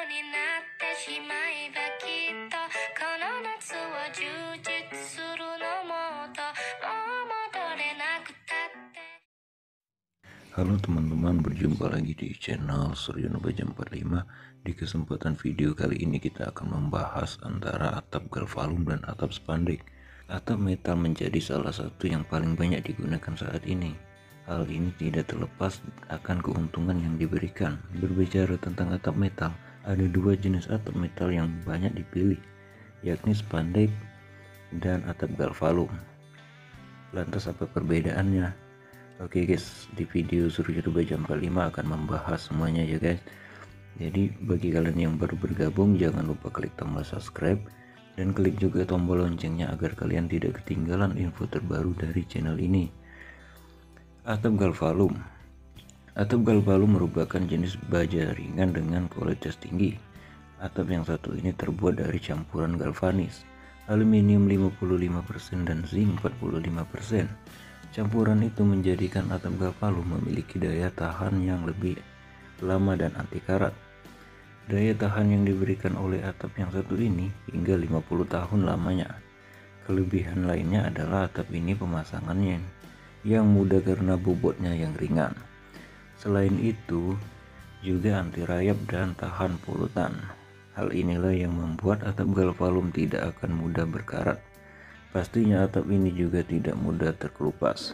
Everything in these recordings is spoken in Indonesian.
Halo teman-teman, berjumpa lagi di channel Suryono Baja 45. Di kesempatan video kali ini kita akan membahas antara atap Galvalum dan atap Spandek. Atap metal menjadi salah satu yang paling banyak digunakan saat ini. Hal ini tidak terlepas akan keuntungan yang diberikan. Berbicara tentang atap metal, ada dua jenis atap metal yang banyak dipilih, yakni Spandek dan atap Galvalum. Lantas apa perbedaannya? Oke guys, di video Suryono Baja 45 akan membahas semuanya ya guys. Jadi bagi kalian yang baru bergabung, jangan lupa klik tombol subscribe dan klik juga tombol loncengnya agar kalian tidak ketinggalan info terbaru dari channel ini. Atap Galvalum. Atap Galvalum merupakan jenis baja ringan dengan kualitas tinggi. Atap yang satu ini terbuat dari campuran galvanis, aluminium 55% dan zinc 45%. Campuran itu menjadikan atap Galvalum memiliki daya tahan yang lebih lama dan anti karat. Daya tahan yang diberikan oleh atap yang satu ini hingga 50 tahun lamanya. Kelebihan lainnya adalah atap ini pemasangannya yang mudah karena bobotnya yang ringan. Selain itu juga anti rayap dan tahan polutan. Hal inilah yang membuat atap Galvalum tidak akan mudah berkarat. Pastinya atap ini juga tidak mudah terkelupas.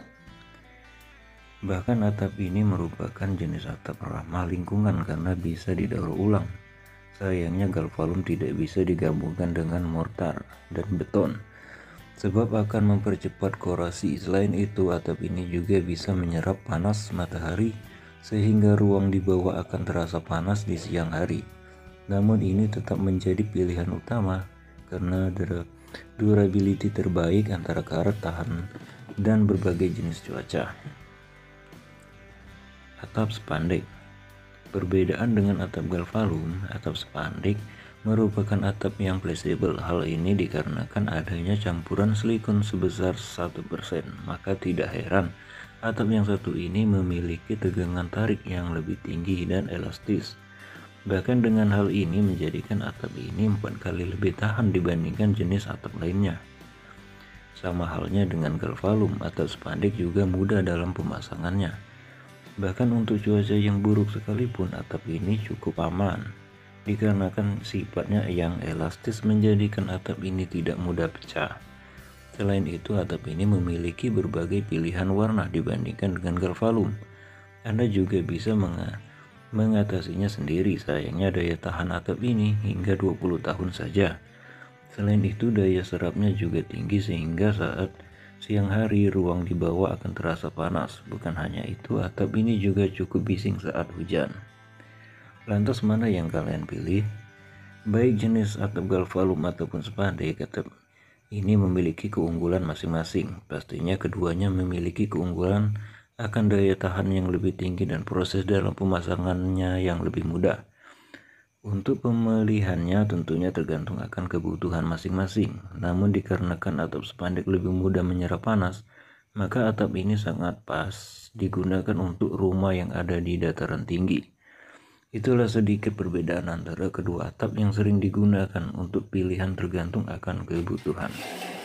Bahkan atap ini merupakan jenis atap ramah lingkungan karena bisa didaur ulang. Sayangnya Galvalum tidak bisa digabungkan dengan mortar dan beton, sebab akan mempercepat korasi. Selain itu, atap ini juga bisa menyerap panas matahari sehingga ruang di bawah akan terasa panas di siang hari. Namun ini tetap menjadi pilihan utama karena durability terbaik antara karat, tahan, dan berbagai jenis cuaca. Atap Spandek. Perbedaan dengan atap Galvalum, atap Spandek merupakan atap yang fleksibel. Hal ini dikarenakan adanya campuran silikon sebesar 1%, maka tidak heran atap yang satu ini memiliki tegangan tarik yang lebih tinggi dan elastis. Bahkan dengan hal ini menjadikan atap ini 4 kali lebih tahan dibandingkan jenis atap lainnya. Sama halnya dengan Galvalum, atap Spandek juga mudah dalam pemasangannya. Bahkan untuk cuaca yang buruk sekalipun, atap ini cukup aman. Dikarenakan sifatnya yang elastis menjadikan atap ini tidak mudah pecah. Selain itu, atap ini memiliki berbagai pilihan warna dibandingkan dengan Galvalum. Anda juga bisa mengatasinya sendiri. Sayangnya daya tahan atap ini hingga 20 tahun saja. Selain itu, daya serapnya juga tinggi sehingga saat siang hari ruang di bawah akan terasa panas. Bukan hanya itu, atap ini juga cukup bising saat hujan. Lantas mana yang kalian pilih? Baik jenis atap Galvalum ataupun Spandek, atap ini memiliki keunggulan masing-masing. Pastinya keduanya memiliki keunggulan akan daya tahan yang lebih tinggi dan proses dalam pemasangannya yang lebih mudah. Untuk pemilihannya tentunya tergantung akan kebutuhan masing-masing. Namun dikarenakan atap Spandek lebih mudah menyerap panas, maka atap ini sangat pas digunakan untuk rumah yang ada di dataran tinggi. Itulah sedikit perbedaan antara kedua atap yang sering digunakan. Untuk pilihan tergantung akan kebutuhan.